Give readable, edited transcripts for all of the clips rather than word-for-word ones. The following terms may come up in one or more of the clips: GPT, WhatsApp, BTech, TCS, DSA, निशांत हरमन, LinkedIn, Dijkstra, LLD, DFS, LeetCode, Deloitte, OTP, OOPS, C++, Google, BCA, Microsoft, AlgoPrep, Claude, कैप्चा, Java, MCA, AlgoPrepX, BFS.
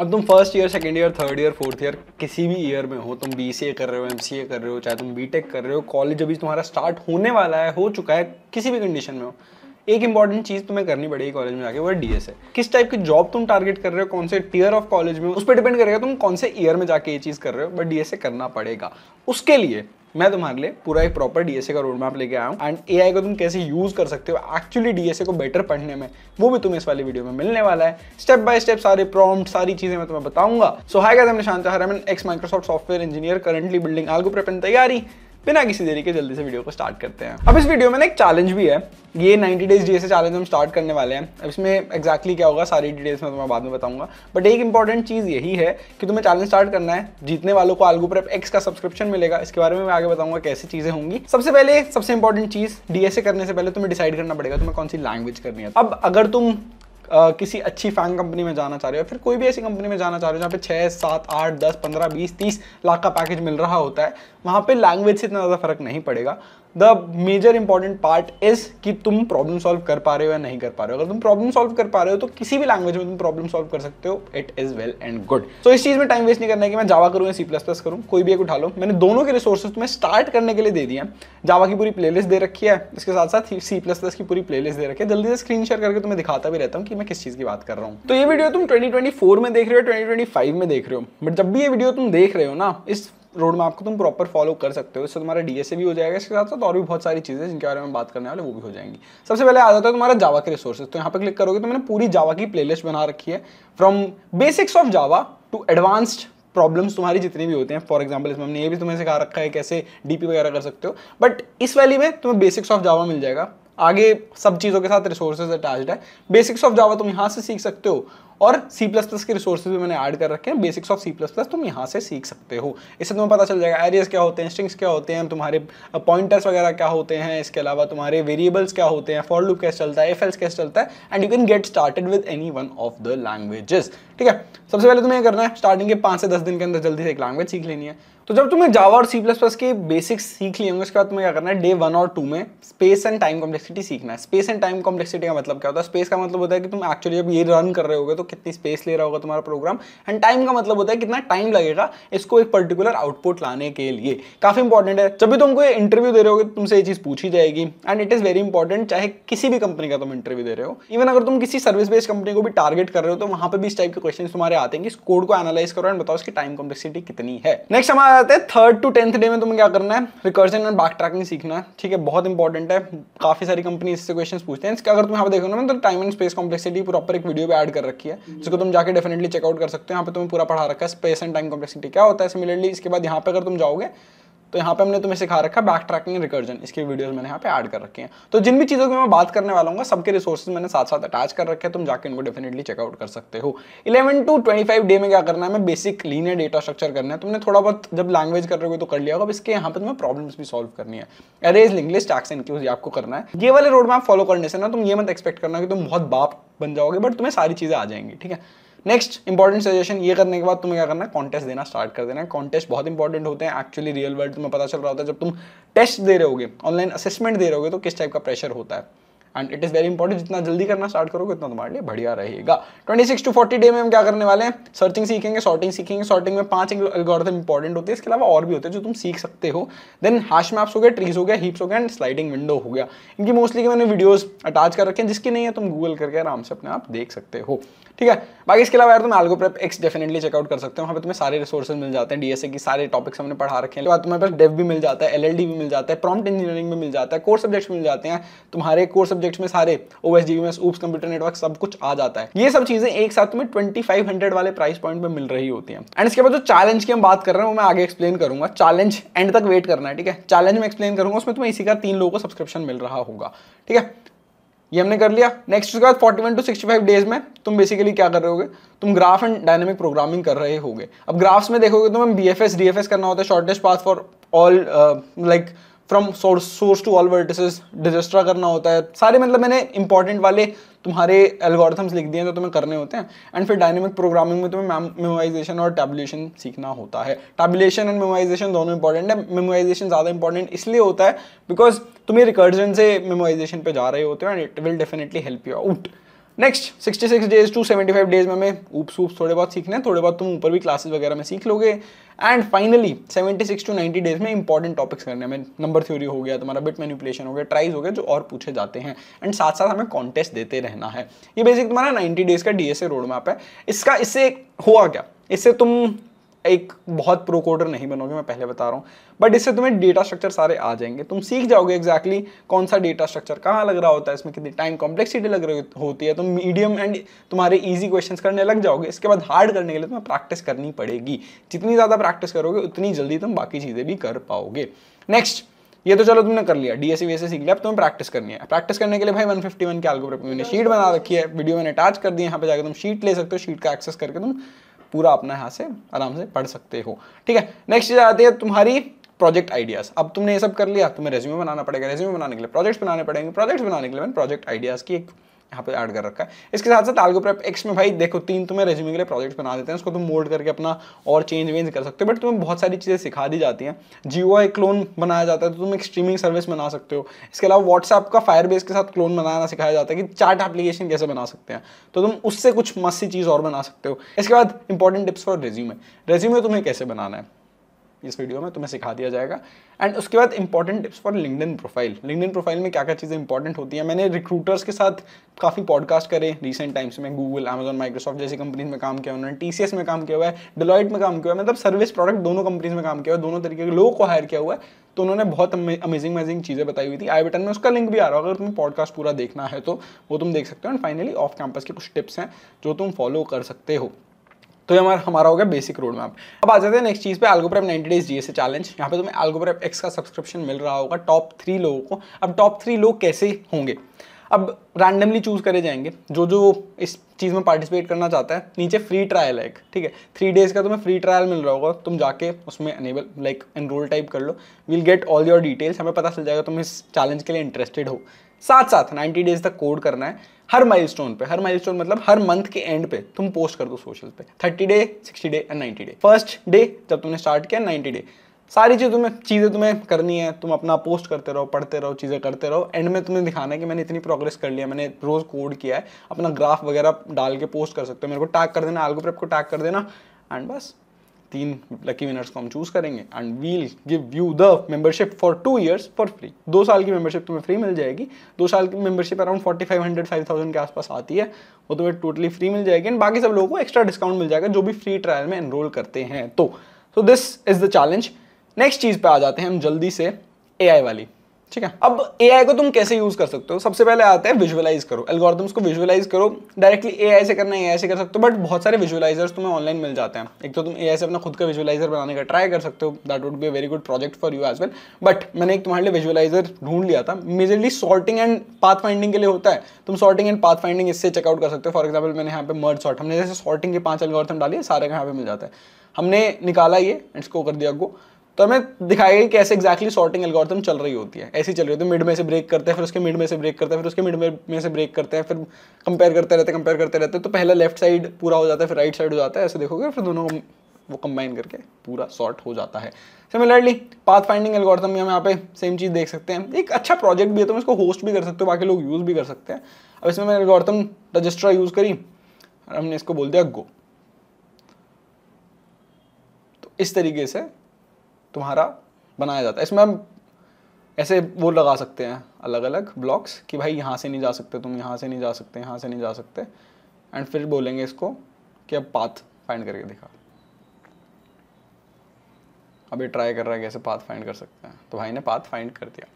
अब तुम first year, second year, third year, fourth year किसी भी ईयर में हो, तुम BCA कर रहे हो, MCA कर रहे हो, चाहे तुम BTech कर रहे हो, कॉलेज अभी तुम्हारा स्टार्ट होने वाला है, हो चुका है, किसी भी कंडीशन में हो, एक इंपॉर्टेंट चीज़ तुम्हें करनी पड़ेगी कॉलेज में जाके, वो है DSA। किस टाइप की जॉब तुम टारगेट कर रहे हो, कौन से टीयर ऑफ कॉलेज में, उस पर डिपेंड करेगा तुम कौन से ईयर में जाके ये चीज़ कर रहे हो, बट DSA करना पड़ेगा। उसके लिए मैं तुम्हारे लिए पूरा एक प्रॉपर DSA का रोड मैप लेके आया हूँ एंड AI को तुम कैसे यूज़ कर सकते हो एक्चुअली DSA को बेटर पढ़ने में, वो भी तुम्हें इस वाली वीडियो में मिलने वाला है। स्टेप बाय स्टेप सारे प्रॉम्प्ट, सारी चीज़ें मैं तुम्हें बताऊंगा। सो हाय गाइस, मैं निशांत हरमन, ex Microsoft software engineer, currently building AlgoPrep की तैयारी। बिना किसी देरी के जल्दी से वीडियो को स्टार्ट करते हैं। अब इस वीडियो में ना एक चैलेंज भी है, ये 90 डेज DSA चैलेंज हम स्टार्ट करने वाले हैं। अब इसमें एक्जैक्टली क्या होगा सारी डिटेल्स में तुम्हें बाद में बताऊंगा, बट एक इंपॉर्टेंट चीज़ यही है कि तुम्हें चैलेंज स्टार्ट करना है। जीतने वालों को AlgoPrepX का सब्सक्रिप्शन मिलेगा, इसके बारे में मैं आगे बताऊंगा कैसी चीज़ें होंगी। सबसे पहले सबसे इंपॉर्टेंट चीज़, DSA करने से पहले तुम्हें डिसाइड करना पड़ेगा तुम्हें कौन सी लैंग्वेज करनी है। अब अगर तुम किसी अच्छी फैंग कंपनी में जाना चाह रहे हो, फिर कोई भी ऐसी कंपनी में जाना चाह रहे हो जहाँ पे 6, 7, 8, 10, 15, 20, 30 लाख का पैकेज मिल रहा होता है, वहाँ पे लैंग्वेज से इतना ज़्यादा फर्क नहीं पड़ेगा। The major important part is कि तुम प्रॉब्लम सॉल्व कर पा रहे हो या नहीं कर पा रहे हो। अगर तुम प्रॉब्लम सॉल्व कर पा रहे हो तो किसी भी लैंग्वेज में तुम प्रॉब्लम सॉल्व कर सकते हो, it is well and good. तो इस चीज़ में टाइम वेस्ट नहीं करना है कि मैं जावा करूँ या C++ करूँ, कोई भी एक उठा लो। मैंने दोनों के रिसोर्सेज तुम्हें स्टार्ट करने के लिए दे दिए हैं, जावा की पूरी प्लेलिस्ट दे रखी है, इसके साथ साथ C++ की पूरी प्लेलिस्ट दे रखी है। जल्दी से स्क्रीन शेयर करके तुम्हें दिखाता भी रहता हूँ मैं किस चीज की बात कर रहा हूँ। तो ये वीडियो तुम 2024 में देख रहे हो, 2025 में देख रहे हो, बट जब भी ये वीडियो तुम देख रहे हो ना, इस रोड मैप को तुम प्रॉपर फॉलो कर सकते हो। इससे तुम्हारा DSA भी हो जाएगा, इसके साथ साथ और भी बहुत सारी चीज़ें जिनके बारे में बात करने वाले वो भी हो जाएंगी। सबसे पहले आ जाता है तुम्हारा जावा के रिसोर्सेज। तो यहाँ पर क्लिक करोगे तो मैंने पूरी जावा की प्लेलिस्ट बना रखी है, from basics of Java to advanced problems तुम्हारी जितनी भी होते हैं। फॉर एग्जाम्पल इसमें हमने ये भी तुम्हें सिखा रखा है कैसे DP वगैरह कर सकते हो, बट इस वैली में तुम्हें बेसिक्स ऑफ जावा मिल जाएगा। आगे सब चीज़ों के साथ रिसोर्सेज अटैच्ड है। बेसिक्स ऑफ जावा तुम यहाँ से सीख सकते हो और C++ के रिसोर्सेज भी मैंने ऐड कर रखे हैं। बेसिक्स ऑफ C++ तुम यहाँ से सीख सकते हो, इससे तुम्हें पता चल जाएगा एरियाज क्या होते हैं, स्ट्रिंग्स क्या होते हैं, तुम्हारे पॉइंटर्स वगैरह क्या होते हैं, इसके अलावा तुम्हारे वेरिएबल्स क्या होते हैं, फॉर लूप कैसे चलता है, एफ-एल्स कैसे चलता है, and you can get started with any one of the languages. ठीक है, सबसे पहले तुम्हें यह करना है, स्टार्टिंग के 5 से 10 दिन के अंदर जल्दी से एक लैंग्वेज सीख लेनी है। तो जब तुम्हें जावा और C++ के बेसिक्स सीख लिए होंगे, उसके बाद तुम्हें क्या करना है, डे 1 और 2 में स्पेस एंड टाइम कॉम्प्लेक्सिटी सीखना है। स्पेस एंड टाइम कॉम्प्लेक्सिटी का मतलब क्या होता है? स्पेस का मतलब होता है कि तुम एक्चुअली जब ये रन कर रहे होगे तो कितनी स्पेस ले रहा होगा तुम्हारा प्रोग्राम, एंड टाइम का मतलब होता है कितना टाइम लगेगा इसको एक पर्टिकुलर आउटपुट लाने के लिए। काफ़ी इंपॉर्टेंट है, जब भी तुमको इंटरव्यू दे रहे होगे तुमसे ये चीज़ पूछी जाएगी and it is very important, चाहे किसी भी कंपनी का तुम इंटरव्यू दे रहे हो। इवन अगर तुम किसी सर्विस बेस्ड कंपनी को भी टारगेट कर रहे हो तो वहाँ पर भी इस टाइप के क्वेश्चन तुम्हारे आते हैं कि इस कोड को एनालाइज करो एंड बताओ इसकी टाइम कॉम्प्लेक्सिटी कितनी है। नेक्स्ट हमारा आते हैं 3rd to 10th डे में तुम्हें क्या करना है, रिकर्जन एंड बैक ट्रैकिंग सीखना है। ठीक है, बहुत इंपॉर्टेंट है, काफी सारी कंपनी इससे क्वेश्चन पूछते हैं। अगर तुम यहाँ पे देखो ना, तो time and space complexity proper एक वीडियो भी ऐड कर रखी है, जिसको तुम जाके डेफिनेटली चेकआउट कर सकते हो। यहाँ पे तुम्हें पूरा पढ़ा रखा है स्पेस एंड टाइम कॉम्प्लेक्सिटी क्या होता है। सिमिलरली इसके बाद यहाँ पे अगर तुम जाओगे तो यहाँ पे हमने तुम्हें सिखा रखा है बैक ट्रैकिंग, रिकर्जन, इसके वीडियोस मैंने यहाँ पे ऐड कर रखे हैं। तो जिन भी चीज़ों की मैं बात करने वाला हूँ सबके रिसोर्सेज मैंने साथ साथ अटैच कर रखे हैं, तुम जाके इनको डेफिनेटली चेकआउट कर सकते हो। 11 to 25 डे में क्या करना है, मैं बेसिक लीनियर डेटा स्ट्रक्चर करना है। तुमने थोड़ा बहुत जब लैंग्वेज कर रहे हो तो कर लिया होगा, अब इसके यहाँ पे तुम्हें प्रॉब्लम्स भी सॉल्व करनी है, arrays, link list, tags and queues आपको करना है। ये वाले रोड मैप फॉलो करने से ना तुम ये मत एक्सपेक्ट करना कि तुम बहुत बाप बन जाओगे, बट तुम्हें सारी चीज़ें आ जाएंगी। ठीक है, नेक्स्ट इंपॉर्टेंट सजेशन, ये करने के बाद तुम्हें क्या करना है, कॉन्टेस्ट देना स्टार्ट कर देना है। कॉन्टेस्ट बहुत इंपॉर्टेंट होते हैं, एक्चुअली रियल वर्ल्ड तुम्हें पता चल रहा होता है जब तुम टेस्ट दे रहे होगे, ऑनलाइन असेसमेंट दे रहे होगे तो किस टाइप का प्रेशर होता है, and it is very important. जितना जल्दी करना स्टार्ट करोगे उतना तुम्हारे लिए बढ़िया रहेगा। 26 to 40 डे में हम क्या करने वाले हैं, सर्चिंग सीखेंगे, सॉर्टिंग सीखेंगे। सॉर्टिंग में 5 एल्गोरिथम इंपॉर्टेंट होते हैं, इसके अलावा और भी होते हैं जो तुम सीख सकते हो। देन हैश मैप्स हो गया, ट्रीज हो गया, हीप्स हो गया एंड स्लाइडिंग विंडो हो गया। इनकी मोस्टली के मैंने वीडियोज़ अटैच कर रखे हैं, जिसकी नहीं है तुम गूगल करके आराम से अपने आप देख सकते हो। ठीक है, बाकी इसके अलावा यार तुम AlgoPrepX डेफिनेटली चेकआउट कर सकते हो, वहाँ पे तुम्हें सारे रिसोर्सेज मिल जाते हैं। DSA की सारे टॉपिक्स हमने पढ़ा रखे हैं, तुम्हारे पास डेव भी मिल जाता है, LLD भी मिल जाता है, प्रॉम्प्ट इंजीनियरिंग भी मिल जाता है, कोर सब्जेक्ट्स मिल जाते हैं तुम्हारे। कोर सब्जेक्ट्स में सारे OS, GVMS, OOPS, computer network सब कुछ आ जाता है। ये सब चीज़ें एक साथ तुम्हें 2500 वाले प्राइस पॉइंट पर मिल रही होती हैं। एंड इसके बाद जो चैलेंज की हम बात कर रहे हैं वो मैं आगे एक्सप्लेन करूँगा, चैलेंज एंड तक वेट करना है। ठीक है, चैलेंज में एक्सप्लेन करूँगा, उसमें तुम्हें इसी का 3 लोगों को सब्सक्रिप्शन मिल रहा होगा। ठीक है, ये हमने कर लिया। नेक्स्ट उसके बाद 41 to 65 डेज में तुम बेसिकली क्या कर रहे होगे, तुम ग्राफ एंड डायनेमिक प्रोग्रामिंग कर रहे होगे। अब ग्राफ्स में देखोगे तो तुम्हें BFS, DFS करना होता है, shortest path for all, like from source to all vertices, Dijkstra करना होता है। सारे मतलब मैंने इंपॉर्टेंट वाले तुम्हारे एल्गोरिथम्स लिख दिए हैं जो तुम्हें करने होते हैं। एंड फिर डायनेमिक प्रोग्रामिंग में तुम्हें मेमोराइजेशन और टैबुलेशन सीखना होता है। टैबुलेशन एंड मेमोराइजेशन दोनों इंपॉर्टेंट है। मेमोराइजेशन ज़्यादा इंपॉर्टेंट इसलिए होता है बिकॉज तुम्हें रिकर्जन से मेमोराइजेशन पे जा रहे होते हो and it will definitely help you out. Next 66 days to 75 days में हमें ऊप्स ऊप्स थोड़े बहुत सीखना है, थोड़े बहुत तुम ऊपर भी क्लासेस वगैरह में सीख लोगे। एंड फाइनली 76 टू 90 डेज में इंपॉर्टेंट टॉपिक्स करने हमें, नंबर थ्योरी हो गया तुम्हारा, बिट मैनिपुलेशन हो गया, ट्राइज हो गया, जो और पूछे जाते हैं। एंड साथ साथ हमें कॉन्टेस्ट देते रहना है। ये बेसिक तुम्हारा 90 डेज का DSA रोड मैप है। इसका इससे हुआ क्या, इससे तुम एक बहुत प्रो कोडर नहीं बनोगे, मैं पहले बता रहा हूँ, बट इससे तुम्हें डेटा स्ट्रक्चर सारे आ जाएंगे। तुम सीख जाओगे एग्जैक्टली कौन सा डेटा स्ट्रक्चर कहाँ लग रहा होता है, इसमें कितनी टाइम कॉम्प्लेक्सिटी लग रही होती है। तुम मीडियम एंड तुम्हारे इजी क्वेश्चंस करने लग जाओगे। इसके बाद हार्ड करने के लिए तुम्हें प्रैक्टिस करनी पड़ेगी। जितनी ज़्यादा प्रैक्टिस करोगे उतनी जल्दी तुम बाकी चीज़ें भी कर पाओगे। नेक्स्ट, ये तो चलो तुमने कर लिया, DSA वैसे सीख लिया, अब तुम्हें प्रैक्टिस करनी है। प्रैक्टिस करने के लिए भाई 151 के AlgoPrepX मैंने शीट बना रखी है, वीडियो मैंने अटैच कर दी है, यहाँ पे जाकर तुम शीट ले सकते हो। शीट का एक्सेस करके तुम पूरा अपना यहाँ से आराम से पढ़ सकते हो, ठीक है। नेक्स्ट चीज आती है तुम्हारी प्रोजेक्ट आइडियाज़। अब तुमने ये सब कर लिया, तुम्हें रेज्यूमे बनाना पड़ेगा, रेज्यूमे बनाने के लिए प्रोजेक्ट्स बनाने पड़ेंगे, प्रोजेक्ट्स बनाने के लिए मैंने प्रोजेक्ट आइडियाज़ की एक यहाँ पे ऐड कर रखा है। इसके साथ साथ AlgoPrepX में भाई देखो 3 तुम्हें रेज्यूमे के लिए प्रोजेक्ट्स बना देते हैं, उसको तुम मोल्ड करके अपना और चेंज वेंज कर सकते हो। बट तुम्हें बहुत सारी चीज़ें सिखा दी जाती हैं। GUI क्लोन बनाया जाता है, तो तुम एक स्ट्रीमिंग सर्विस बना सकते हो। इसके अलावा WhatsApp का Firebase के साथ क्लोन बनाना सिखाया जाता है कि चैट एप्लीकेशन कैसे बना सकते हैं, तो तुम उससे कुछ मस्त सी चीज़ और बना सकते हो। इसके बाद important tips for resume, resume तुम्हें कैसे बनाना है इस वीडियो में तुम्हें सिखा दिया जाएगा। एंड उसके बाद important tips for LinkedIn profile, LinkedIn profile में क्या क्या चीज़ें इंपॉर्टेंट होती हैं। मैंने रिक्रूटर्स के साथ काफ़ी पॉडकास्ट करे रिसेंट टाइम्स में, गूगल, Amazon, माइक्रोसॉफ्ट जैसी कंपनीज में काम किया उन्होंने, TCS में काम किया हुआ है, Deloitte में काम किया हुआ है, मतलब सर्विस प्रोडक्ट दोनों कंपनीज में काम किया हुआ है, दोनों तरीके के लोगों को हायर किया हुआ है। तो उन्होंने बहुत अमेजिंग चीज़ें बताई हुई थी। आई बटन में उसका लिंक भी आ रहा है, अगर तुम्हें पॉडकास्ट पूरा देखना है तो वो तुम देख सकते हो। एंड फाइनली ऑफ कैंपस के कुछ टिप्स हैं जो तुम फॉलो कर सकते हो। तो ये हमारा हो गया बेसिक रोड मैप। अब आ जाते हैं नेक्स्ट चीज़ पे, AlgoPrep 90 डेज DSA चैलेंज। यहाँ पे तुम्हें AlgoPrepX का सब्सक्रिप्शन मिल रहा होगा टॉप 3 लोगों को। अब टॉप 3 लोग कैसे होंगे, अब रैंडमली चूज़ करे जाएंगे। जो इस चीज़ में पार्टिसिपेट करना चाहता है, नीचे फ्री ट्रायल है एक, ठीक है, 3 डेज का तुम्हें फ्री ट्रायल मिल रहा होगा। तुम जाके उसमें अनेबल लाइक एनरोल टाइप कर लो, we'll get all your details, हमें पता चल जाएगा तुम इस चैलेंज के लिए इंटरेस्टेड हो। साथ साथ 90 डेज तक कोड करना है। हर माइलस्टोन पे, हर माइलस्टोन मतलब हर मंथ के एंड पे तुम पोस्ट कर दो सोशल पे, 30 day, 60 day and 90 day. First day जब तुमने स्टार्ट किया, 90 डे सारी चीज़ें तुम्हें करनी है। तुम अपना पोस्ट करते रहो, पढ़ते रहो, चीज़ें करते रहो। एंड में तुम्हें दिखाना है कि मैंने इतनी प्रोग्रेस कर लिया, मैंने रोज़ कोड किया है। अपना ग्राफ वगैरह डाल के पोस्ट कर सकते हो। मेरे को टैग कर देना, AlgoPrep को टैग कर देना, एंड बस 3 लकी विनर्स को हम चूज करेंगे। And we'll give you the membership for 2 years for free. 2 साल की मेंबरशिप तुम्हें फ्री मिल जाएगी। 2 साल की मेंबरशिप अराउंड 4500 के आसपास आती है, वो तुम्हें टोटली फ्री मिल जाएगी। एंड बाकी सब लोगों को एक्स्ट्रा डिस्काउंट मिल जाएगा जो भी फ्री ट्रायल में एनरोल करते हैं। तो this is the challenge. Next चीज़ पे आ जाते हैं हम जल्दी से, AI वाली, ठीक है। अब AI को तुम कैसे यूज़ कर सकते हो, सबसे पहले आता है विजुअलाइज करो, एल्गोरिथम्स को विजुअलाइज करो। डायरेक्टली AI से करना AI से कर सकते हो, बट बहुत सारे विजुअलाइजर्स तुम्हें ऑनलाइन मिल जाते हैं। एक तो तुम AI से अपना खुद का विजुअलाइजर बनाने का ट्राई कर सकते हो, that would be a very good project for you as well. But मैंने एक तुम्हारे लिए विजुअलाइजर ढूंढ लिया था, majorly sorting and path finding के लिए होता है। तुम सॉर्टिंग एंड पाथ फाइंडिंग इससे चेकआउट कर सकते हो। फॉर एग्जाम्पल मैंने यहाँ पे मर्ज सॉर्ट, हमने जैसे सॉर्टिंग के 5 एल्गोरिथम डाली, सारे यहाँ पे मिल जाता है। हमने निकाला ये, इसको कर दिया गो, तो हमें दिखाया गया कैसे एक्जैक्टली सॉर्टिंग एल्गोरिथम चल रही होती है। ऐसी चल रही होती है, मिड में से ब्रेक करते हैं, फिर उसके मिड में से ब्रेक करते हैं, फिर उसके मिड में से ब्रेक करते हैं, फिर कंपेयर करते रहते हैं। तो पहला लेफ्ट साइड पूरा हो जाता है, फिर राइट साइड हो जाता है, ऐसे देखोगे फिर दोनों वो कंबाइन करके पूरा सॉर्ट हो जाता है। सिमिलरली पाथ फाइंडिंग एल्गोरिथम में हम यहाँ पे सेम चीज़ देख सकते हैं। एक अच्छा प्रोजेक्ट भी है, तुम इसको होस्ट भी कर सकते हो, बाकी लोग यूज़ भी कर सकते हैं। अब इसमें मैंने एल्गोरिथम Dijkstra यूज़ करी और हमने इसको बोल दिया गो, तो इस तरीके से तुम्हारा बनाया जाता है। इसमें हम ऐसे वो लगा सकते हैं अलग अलग ब्लॉक्स कि भाई यहाँ से नहीं जा सकते तुम, यहाँ से नहीं जा सकते, यहाँ से नहीं जा सकते। एंड फिर बोलेंगे इसको कि अब पाथ फाइंड करके दिखा। अब ये ट्राई कर रहा है कैसे पाथ फाइंड कर सकते हैं, तो भाई ने पाथ फाइंड कर दिया,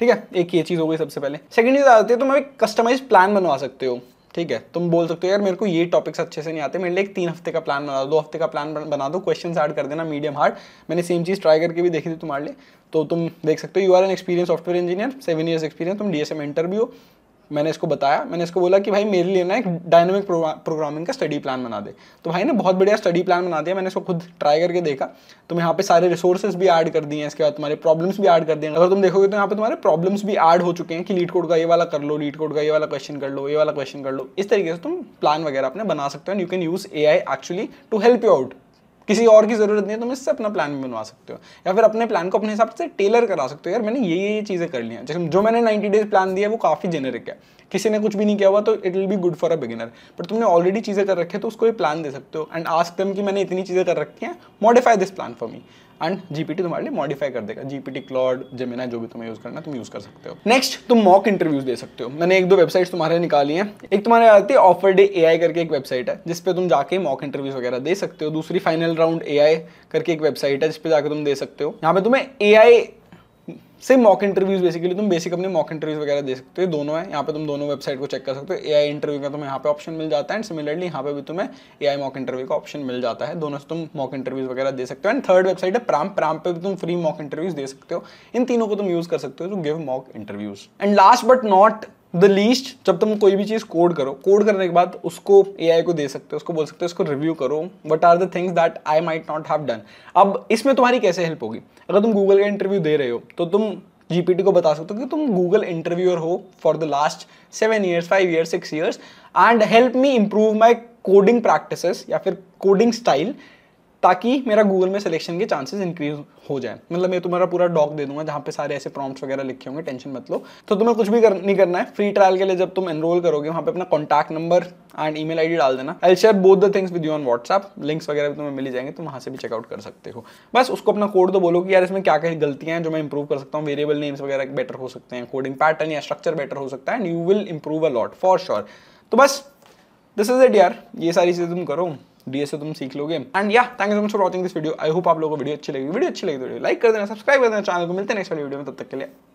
ठीक है। एक ये चीज़ हो गई सबसे पहले। सेकेंड चीज़ आती है, तुम एक कस्टमाइज प्लान बनवा सकते हो, ठीक है। तुम बोल सकते हो यार मेरे को ये टॉपिक्स अच्छे से नहीं आते, मेरे लिए एक 3 हफ्ते का प्लान बना दो, 2 हफ्ते का प्लान बना दो, क्वेश्चन ऐड कर देना मीडियम हार्ड। मैंने सेम चीज़ ट्राई करके भी देखी थी तुम्हारे लिए, तो तुम देख सकते हो। You are an experienced software engineer, 7 years experience, तुम DSA मेंटर भी हो। मैंने इसको बताया, मैंने इसको बोला कि भाई मेरे लिए ना एक डायनामिक प्रोग्रामिंग का स्टडी प्लान बना दे, तो भाई ने बहुत बढ़िया स्टडी प्लान बना दिया। मैंने इसको खुद ट्राई करके देखा, तुम यहाँ पे सारे रिसोर्सेज भी ऐड कर दिए हैं, इसके बाद तुम्हारे प्रॉब्लम्स भी ऐड कर दिए हैं। अगर तुम देखोगे तो यहाँ पे तुम्हारे प्रॉब्लम्स भी ऐड हो चुके हैं कि LeetCode का ये वाला कर लो, LeetCode का ये वाला क्वेश्चन कर लो, ये वाला क्वेश्चन कर लो। इस तरीके से तुम प्लान वगैरह अपने बना सकते हो। And you can use AI actually to help you out किसी और की जरूरत नहीं है, तुम इससे अपना प्लान भी बनवा सकते हो या फिर अपने प्लान को अपने हिसाब से टेलर करा सकते हो। यार मैंने ये चीज़ें कर ली हैं, जैसे जो मैंने 90 डेज प्लान दिया है वो काफ़ी जेनेरिक है, किसी ने कुछ भी नहीं किया हुआ तो it will be good for a beginner. But तुमने ऑलरेडी चीज़ें कर रखी है तो उसको ये प्लान दे सकते हो एंड आस्क देम कि मैंने इतनी चीज़ें कर रखी हैं, modify this plan for me, and GPT तुम्हारे लिए मॉडिफाई कर देगा। जीपीटी क्लॉड जेमिना जो भी तुम्हें यूज करना तुम यूज कर सकते हो। नेक्स्ट तुम मॉक इंटरव्यूज दे सकते हो। मैंने 1-2 वेबसाइट्स तुम्हारे निकाली हैं, एक तुम्हारे आती है ऑफर डे एआई करके एक वेबसाइट है जिस पे तुम जाके मॉक इंटरव्यूज वगैरह दे सकते हो। दूसरी फाइनल राउंड एआई करके एक वेबसाइट है जिस पे जाके तुम दे सकते हो। यहाँ पे तुम्हें एआई से मॉक इंटरव्यूज बेसिकली तुम बेसिक अपने मॉक इंटरव्यूज वगैरह दे सकते हो, दोनों है। यहाँ पे तुम दोनों वेबसाइट को चेक कर सकते हो, एआई इंटरव्यू का तुम्हें यहाँ पे ऑप्शन मिल जाता है एंड सिमिलरली यहाँ पे भी तुम्हें एआई मॉक इंटरव्यू का ऑप्शन मिल जाता है, दोनों से तुम मॉक इंटरव्यूज वगैरह दे सकते हो। एंड थर्ड वेबसाइट है प्राम, प्राम पे भी तुम फ्री मॉक इंटरव्यूज दे सकते हो। इन तीनों को तुम यूज कर सकते हो to give mock interviews. And last but not the least, जब तुम कोई भी चीज़ कोड करो, कोड करने के बाद उसको एआई को दे सकते हो, उसको बोल सकते हो इसको रिव्यू करो, what are the things that I might not have done. अब इसमें तुम्हारी कैसे हेल्प होगी? अगर तुम गूगल का इंटरव्यू दे रहे हो तो तुम जीपीटी को बता सकते हो कि तुम गूगल इंटरव्यूअर हो for the last 7 years, 5 years, 6 years and help me improve my coding practices या फिर कोडिंग स्टाइल ताकि मेरा गूगल में सिलेक्शन के चांसेस इंक्रीज हो जाए। मतलब मैं तुम्हारा पूरा डॉक दे दूंगा जहाँ पे सारे ऐसे प्रॉम्प्ट्स वगैरह लिखे होंगे, टेंशन मत लो। तो तुम्हें कुछ भी नहीं करना है। फ्री ट्रायल के लिए जब तुम एनरोल करोगे वहाँ पे अपना contact number and email ID डाल देना। I will share both the things with you on WhatsApp, links वगैरह भी तुम्हें मिल जाएंगे, तुम वहाँ से भी चेकआउट कर सकते हो। बस उसको अपना कोड तो बोलो कि यार इसमें क्या क्या गलतियाँ हैं जो मैं इंप्रूव कर सकता हूँ, वेरिएबल नेम्स वगैरह बेटर हो सकते हैं, कोडिंग पैटर्न या स्ट्रक्चर बेटर हो सकता है and you will improve a lot for sure. तो बस दिस इज इट यार, ये सारी चीज़ें तुम करो, DSA तुम सीख लोगे। एंड या thank you so much for watching this video. I hope आप लोगों को वीडियो अच्छी लगी। वीडियो अच्छी लगी तो लाइक कर देना, सब्सक्राइब कर देना चैनल को। मिलते हैं नेक्स्ट वीडियो में, तब तक के लिए।